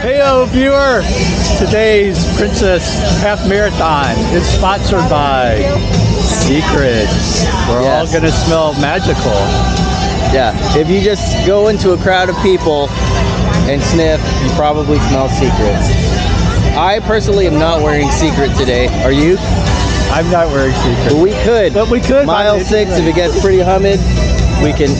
Heyo viewer! Today's Princess Half Marathon is sponsored by Secrets. We're all gonna smell magical. Yeah, if you just go into a crowd of people and sniff, you probably smell Secrets. I personally am not wearing Secret today. Are you? I'm not wearing Secret. But we could. Mile 6, if it gets pretty humid,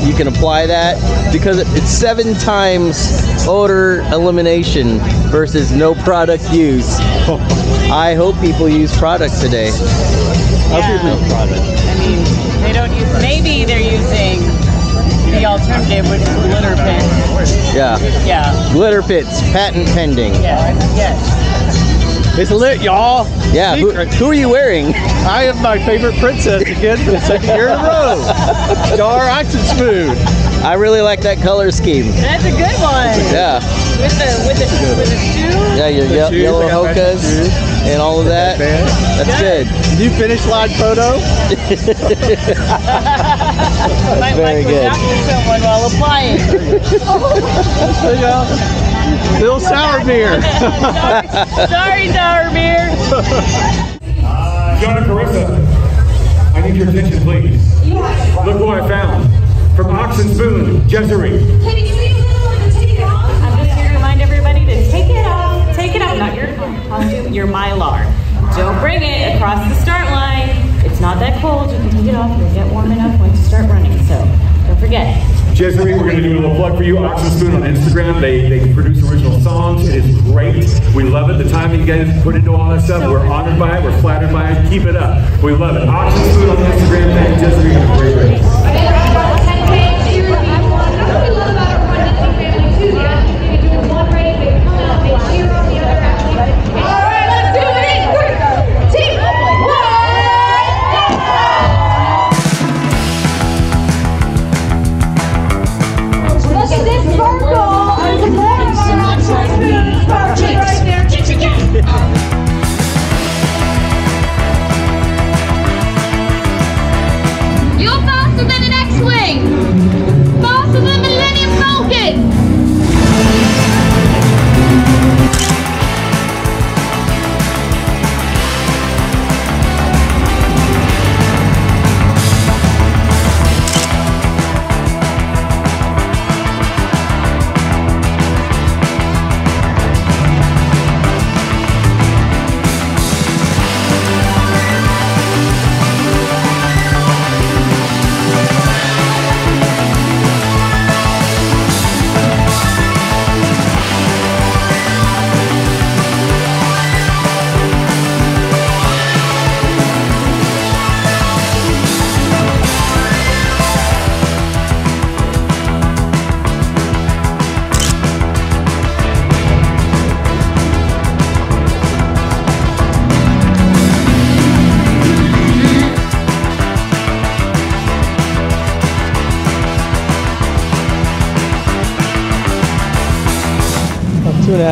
you can apply that because it's 7 times odor elimination versus no product use. I hope people use products today. Yeah. I hope product. I mean, they don't use. Maybe they're using the alternative, which is glitter pits. Yeah. Yeah. Glitter pits, patent pending. Yeah. Yes. It's lit, y'all. Yeah. Who are you wearing? I am my favorite princess again for the 2nd year in a row. Star Ox and Spoon. I really like that color scheme. That's a good one. Yeah. With the shoes. Yeah, your yellow Hokas and all of that. That's good. Did you finish live photo? Very good. Someone while applying. There you go. Little sour beer. Sorry, sour beer. Jonah Carissa, I need your attention, please. Look what I found. From Ox and Spoon, Jezzery. Can you see a little and take it off? I'm just here to remind everybody to take it off. Take it off, not your costume, your Mylar. Don't bring it across the start line. It's not that cold. You can take it off. You'll get warm enough once you start running. So don't forget. Jezzery, we're going to do a little plug for you. Ox and Spoon on Instagram. They produce original songs. It is great. We love it. The time that you guys put into all that stuff, so we're honored by it. We're flattered by it. Keep it up. We love it. Ox and Spoon on Instagram. Thank you, Jezzery. Have a great race.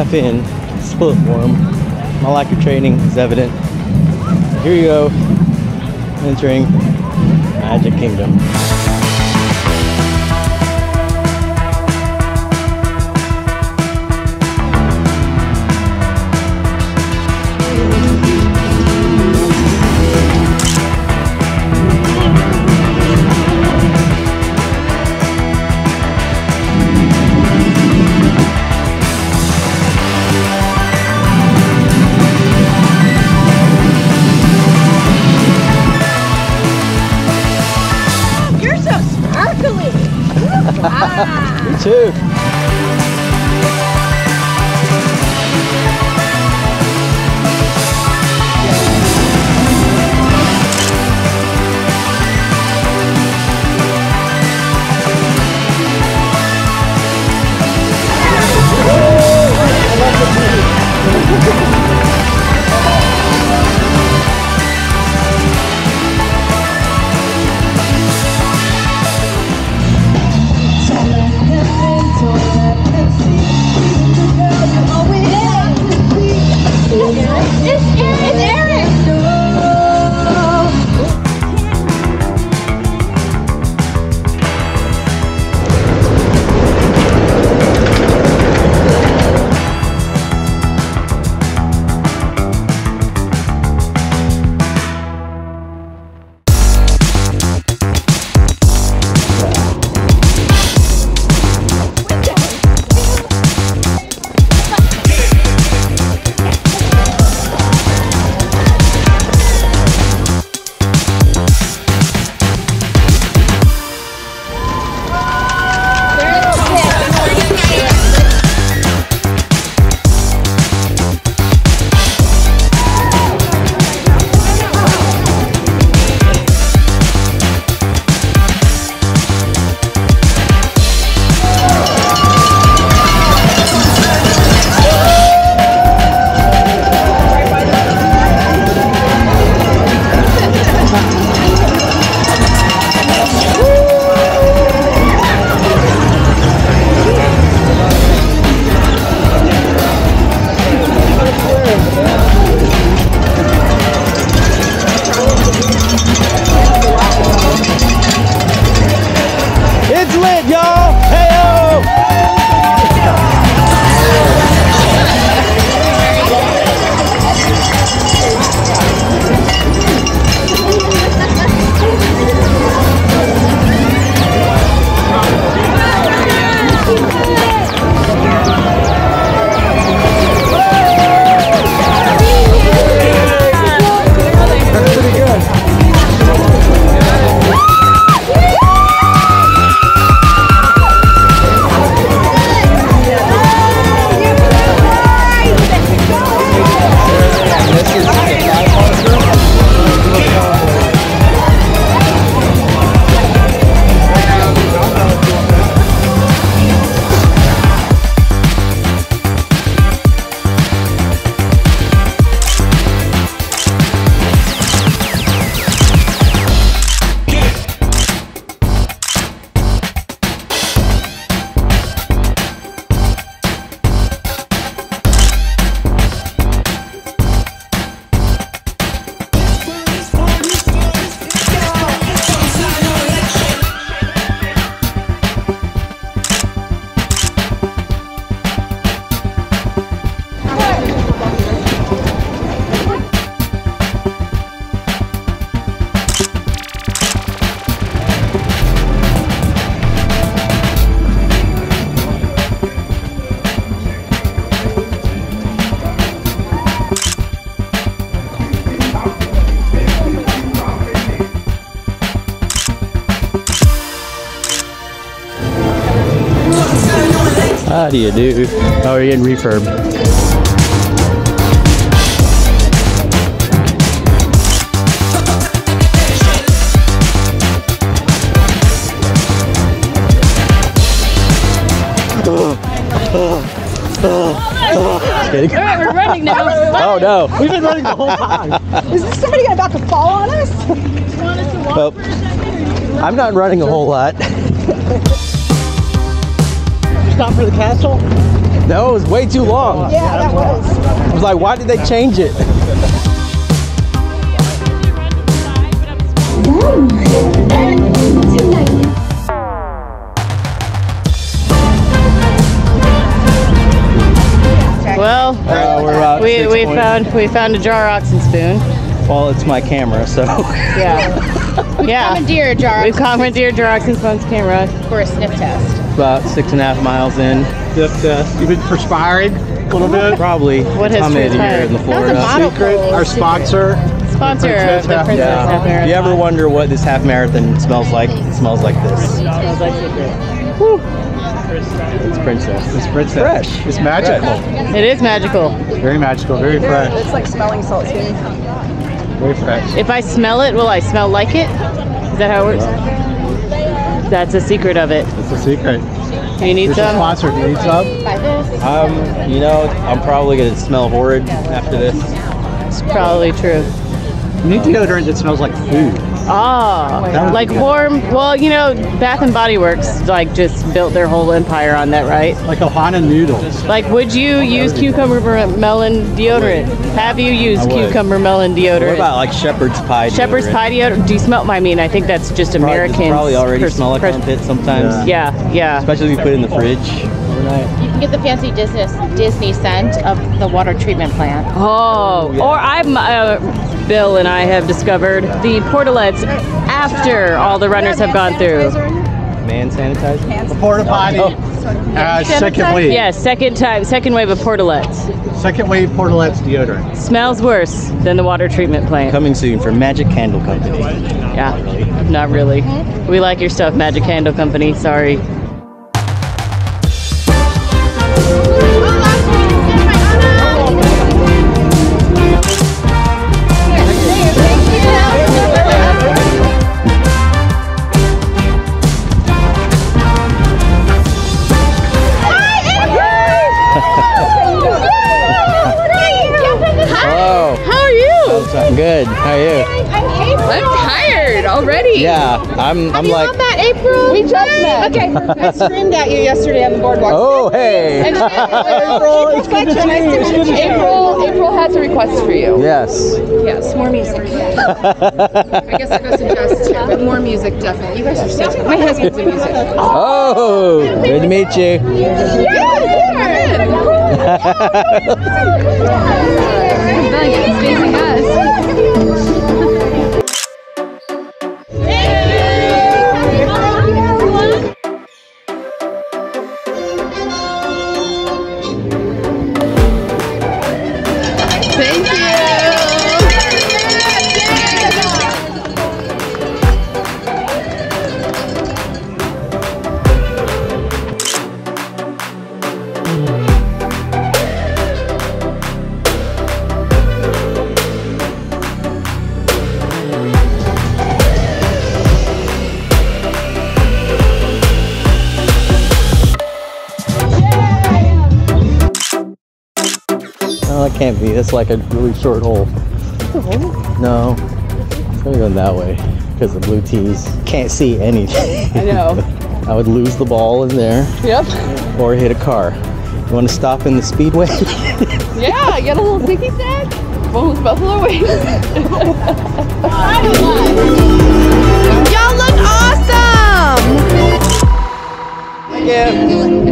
Half in, split warm. My lack of training is evident. Here you go, entering Magic Kingdom. Too. How do you do? Oh, you're getting refurb. Alright, we're running now. Oh no. We've been running the whole time. Is this somebody about to fall on us? Do you want us to walk for a second? I'm not running a whole lot. Stop for the castle? No, it was way too long. Yeah, that was. I was like, why did they change it? Well, we found a jar Ox and Spoon. Well, it's my camera, so. Yeah. We commandeered Jar Ox and Spoon's camera for a sniff test. About 6.5 miles in. You've been perspiring a little bit? Probably. What has in the Florida. Our sponsor. Sponsor of the Princess Half Marathon. Do you ever wonder what this half marathon smells like? It smells like this. It smells like citrus. Woo. It's princess. It's princess. Fresh. It's magical. It is magical. Very magical. Very fresh. It's like smelling salt too. Very fresh. If I smell it, will I smell like it? Is that how it works? That's a secret of it. It's a secret. You need some? Sponsor. Do you need some? You know, I'm probably going to smell horrid after this. It's probably true. You need deodorant that smells like food. Oh, like warm. Well, you know, Bath and Body Works like just built their whole empire on that, right? Like Ohana noodles. Like, would you use cucumber melon deodorant? Have you used cucumber melon deodorant? What about like shepherd's pie deodorant? Shepherd's pie deodorant? Do you smell? I mean, I think that's just American. It probably already smell like armpit sometimes. Yeah. Yeah. Especially if you put it in the fridge. You can get the fancy Disney scent of the water treatment plant. Oh, yeah. Or Bill and I have discovered the portalets after all the runners have gone through. Man sanitizer? The porta potty. Oh. Second wave. Yeah, second wave of portalets. Second wave portalets deodorant. Smells worse than the water treatment plant. Coming soon for Magic Candle Company. Yeah, not really. We like your stuff, Magic Candle Company. Sorry. Good. How are you? I'm tired already. Yeah, I'm like. Have you that April? We just met. Okay, I screamed at you yesterday on the boardwalk. Oh hey! And April, it's good to meet you. April has a request for you. Yes. Yes, more music. I guess I gotta suggest more music, definitely. You guys are so. My husband's in music. Oh, good to meet you. Yeah. It's facing us. Thank you. Can't be. That's like a really short hole. No, it's gonna go that way because the blue tees can't see anything. I know. I would lose the ball in there. Yep. Or hit a car. You want to stop in the speedway? Yeah, I got a little piggy sack. One with buffalo wings. Y'all look awesome. Thank you.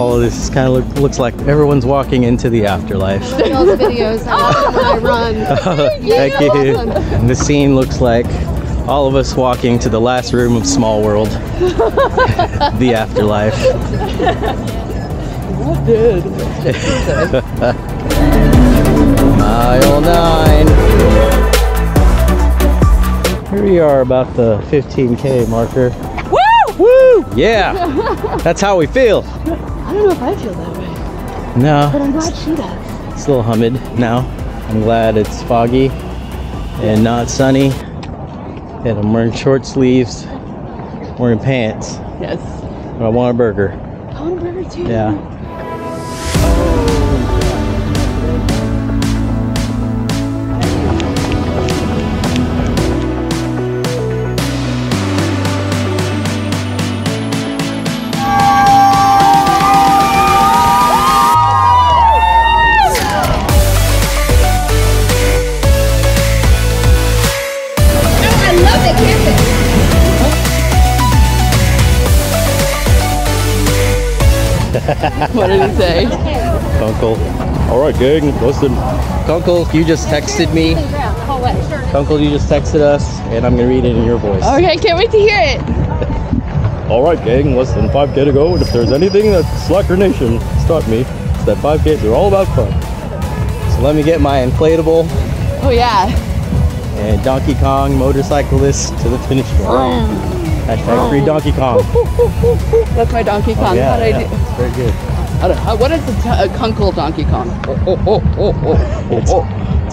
all of this kind of looks like everyone's walking into the afterlife. I love those videos. I run. Thank you. Awesome. The scene looks like all of us walking to the last room of Small World, the afterlife. What did? Mile 9. Here we are about the 15K marker. Woo! Yeah! That's how we feel. I don't know if I feel that way. No. But I'm glad she does. It's a little humid now. I'm glad it's foggy and not sunny. And I'm wearing short sleeves. Wearing pants. Yes. But I want a burger. I want a burger too. Yeah. What did he say? Kunkel. Alright gang, listen. Kunkel, you just texted me. Kunkel, you just texted us, and I'm gonna read it in your voice. Okay, can't wait to hear it. Alright gang, less than 5K to go, and if there's anything that Slacker Nation taught me, it's that 5Ks are all about fun. So let me get my inflatable. Oh yeah. And Donkey Kong motorcyclist to the finish line. Hashtag free Donkey Kong. That's my Donkey Kong. Oh, yeah, It's very good. I don't know. What is a Kunkel Donkey Kong? It's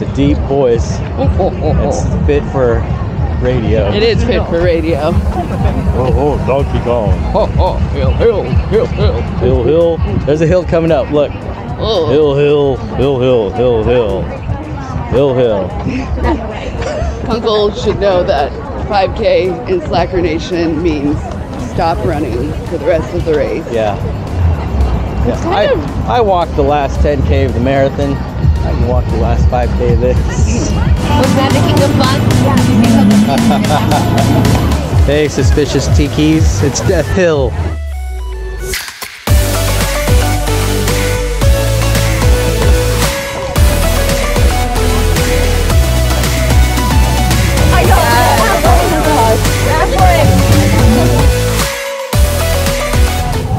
a deep voice. It's fit for radio. It is fit for radio. Donkey Kong. Hill, hill, hill, hill. Hill, hill. There's a hill coming up. Look. Oh. Hill, hill, hill, hill, hill, hill. Hill, hill. Kunkel should know that 5K in Slacker Nation means stop running for the rest of the race. Yeah. I walked the last 10K of the marathon. I can walk the last 5K of this. Was that the Kingdom Fun? Yeah. Hey, suspicious tikis. It's Death Hill.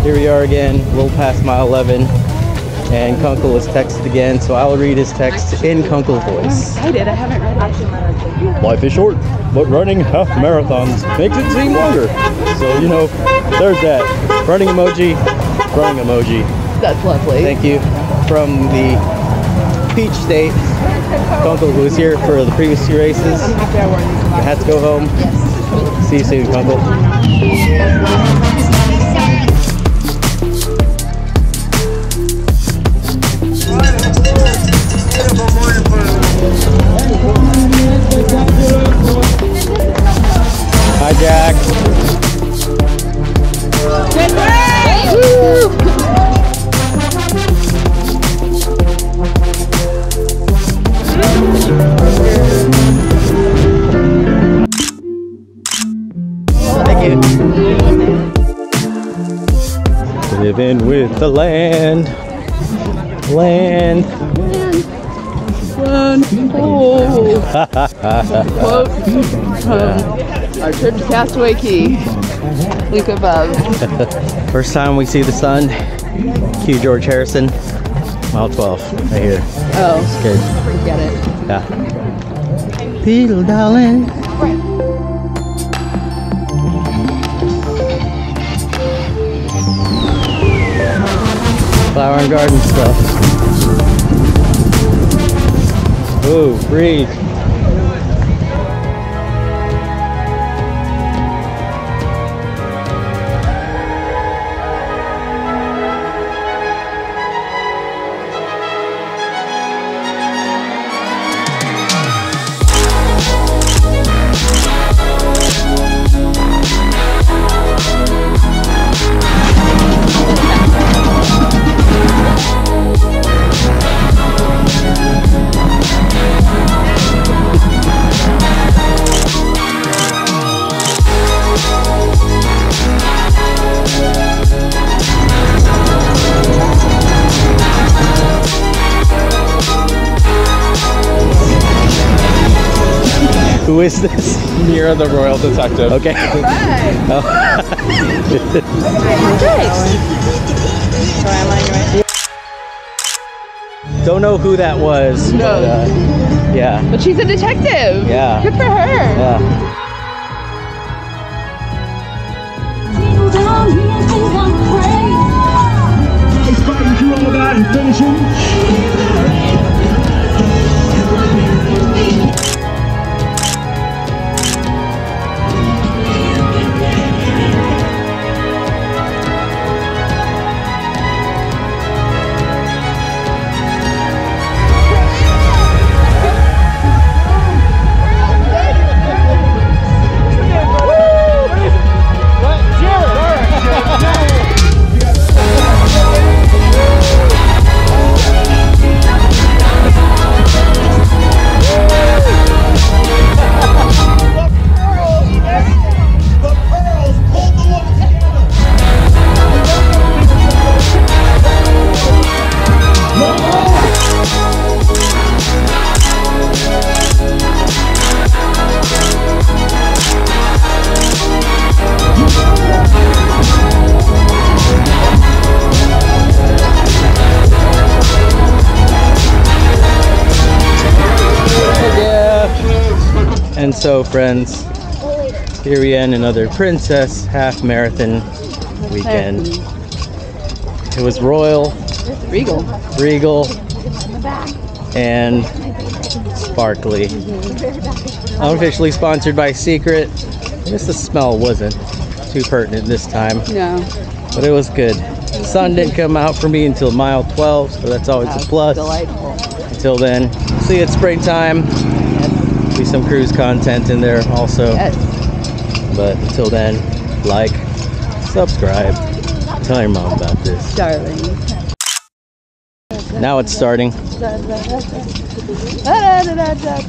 Here we are again, a little past mile 11, and Kunkel is texted again, so I'll read his text in Kunkel voice. I did, I haven't read it. Life is short, but running half marathons makes it seem longer. So, you know, there's that. Running emoji, running emoji. That's lovely. Thank you. From the Peach State, Kunkel, who was here for the previous two races. I had to go home. Yes. See you soon, Kunkel. Hi, Jack. Good race! Woo! Thank you. Living with the land. Oh. Quote from our trip to Castaway Cay. Look above. First time we see the sun. Cue George Harrison. Mile 12. Right here. Oh. It's good. Forget it. Yeah. Beetle darling. Flower and garden stuff. Ooh, breathe. Who is this? Mira the Royal Detective. Okay. All right. Oh. Don't know who that was. No. But, yeah. But she's a detective. Yeah. Good for her. Yeah. And finish him. And so friends, here we end another Princess Half Marathon weekend. It was royal, regal, and sparkly. Unofficially sponsored by Secret. I guess the smell wasn't too pertinent this time. No. But it was good. The sun didn't come out for me until mile 12, so that's always a plus. Delightful. Until then, see you at springtime. Some cruise content in there also. Yes. But until then, like, subscribe, tell your mom about this. Darling. Now it's starting.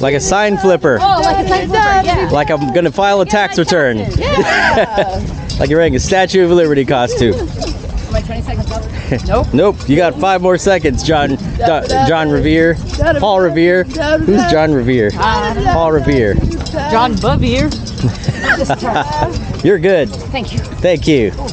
Like a sign flipper. Oh, like a sign flipper, yeah. Like I'm gonna file a tax return. Yeah. Like you're wearing a Statue of Liberty costume. Am I 20 seconds up? Nope. Nope. You got 5 more seconds, John. John Revere. Paul Revere. Who's John Revere? Paul Revere. John Bevere. You're good. Thank you. Thank you.